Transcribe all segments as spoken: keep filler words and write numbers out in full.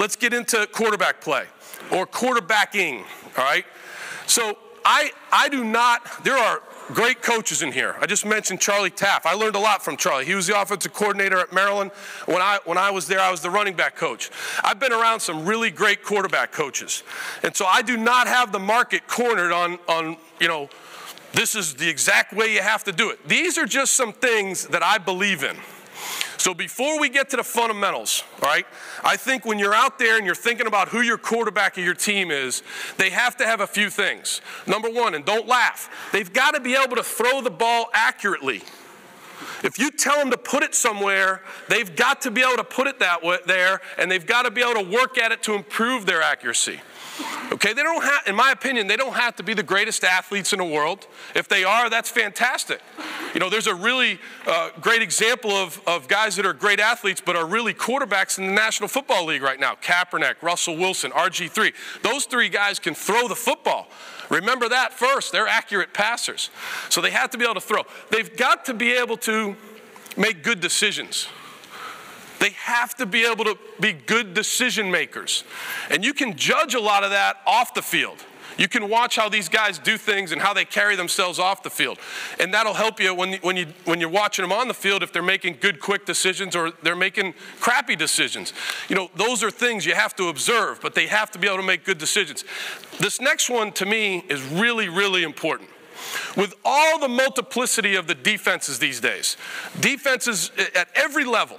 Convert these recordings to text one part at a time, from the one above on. Let's get into quarterback play or quarterbacking, all right? So I, I do not, there are great coaches in here. I just mentioned Charlie Taft. I learned a lot from Charlie. He was the offensive coordinator at Maryland. When I, when I was there, I was the running back coach. I've been around some really great quarterback coaches. And so I do not have the market cornered on, on you know, this is the exact way you have to do it. These are just some things that I believe in. So before we get to the fundamentals, all right, I think when you're out there and you're thinking about who your quarterback of your team is, they have to have a few things. Number one, and don't laugh, they've got to be able to throw the ball accurately. If you tell them to put it somewhere, they've got to be able to put it that way there, and they've got to be able to work at it to improve their accuracy. Okay, they don't have, in my opinion, they don't have to be the greatest athletes in the world. If they are, that's fantastic. You know, there's a really uh, great example of, of guys that are great athletes but are really quarterbacks in the National Football League right now. Kaepernick, Russell Wilson, R G three. Those three guys can throw the football. Remember that first. They're accurate passers. So they have to be able to throw. They've got to be able to make good decisions. They have to be able to be good decision makers. And you can judge a lot of that off the field. You can watch how these guys do things and how they carry themselves off the field. And that'll help you when, when, you, when you're watching them on the field if they're making good, quick decisions or they're making crappy decisions. You know, those are things you have to observe, but they have to be able to make good decisions. This next one, to me, is really, really important. With all the multiplicity of the defenses these days, defenses at every level,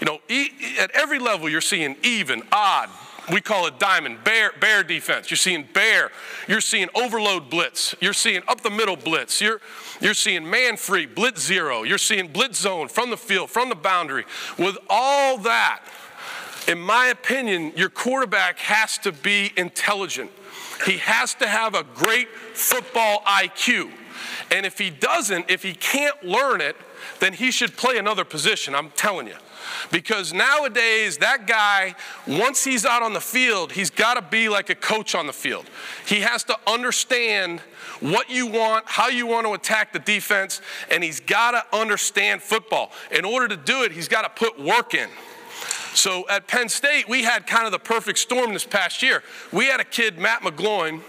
you know, e at every level you're seeing even, odd, we call it diamond, bear, bear defense. You're seeing bear. You're seeing overload blitz. You're seeing up the middle blitz. You're, you're seeing man free, blitz zero. You're seeing blitz zone from the field, from the boundary. With all that, in my opinion, your quarterback has to be intelligent. He has to have a great football I Q. And if he doesn't, if he can't learn it, then he should play another position, I'm telling you. Because nowadays, that guy, once he's out on the field, he's got to be like a coach on the field. He has to understand what you want, how you want to attack the defense, and he's got to understand football. In order to do it, he's got to put work in. So at Penn State, we had kind of the perfect storm this past year. We had a kid, Matt McGloin,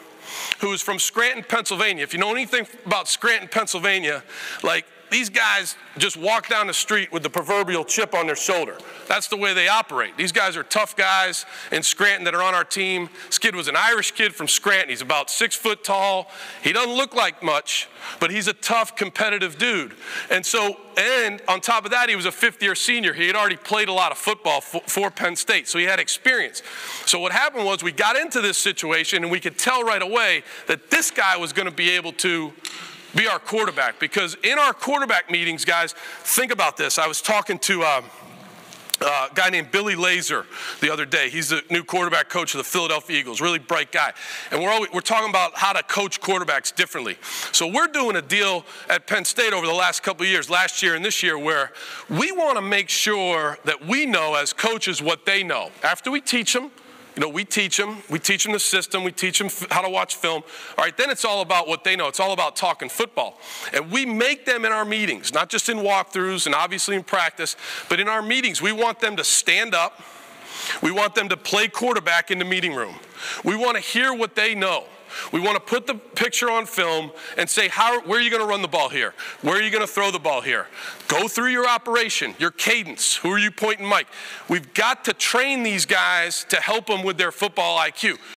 who was from Scranton, Pennsylvania. If you know anything about Scranton, Pennsylvania, like, these guys just walk down the street with the proverbial chip on their shoulder. That's the way they operate. These guys are tough guys in Scranton that are on our team. This kid was an Irish kid from Scranton. He's about six foot tall. He doesn't look like much, but he's a tough, competitive dude. And so, and on top of that, he was a fifth year senior. He had already played a lot of football for, for Penn State, so he had experience. So what happened was we got into this situation and we could tell right away that this guy was going to be able to be our quarterback, because in our quarterback meetings, guys, think about this. I was talking to uh, uh, a guy named Billy Lazor the other day. He's the new quarterback coach of the Philadelphia Eagles, really bright guy. And we're, always, we're talking about how to coach quarterbacks differently. So we're doing a deal at Penn State over the last couple of years, last year and this year, where we want to make sure that we know as coaches what they know. After we teach them, You know, we teach them, we teach them the system, we teach them how to watch film. All right, then it's all about what they know. It's all about talking football. And we make them in our meetings, not just in walkthroughs and obviously in practice, but in our meetings, we want them to stand up. We want them to play quarterback in the meeting room. We want to hear what they know. We want to put the picture on film and say, how, where are you going to run the ball here? Where are you going to throw the ball here? Go through your operation, your cadence. Who are you pointing, Mike? We've got to train these guys to help them with their football I Q.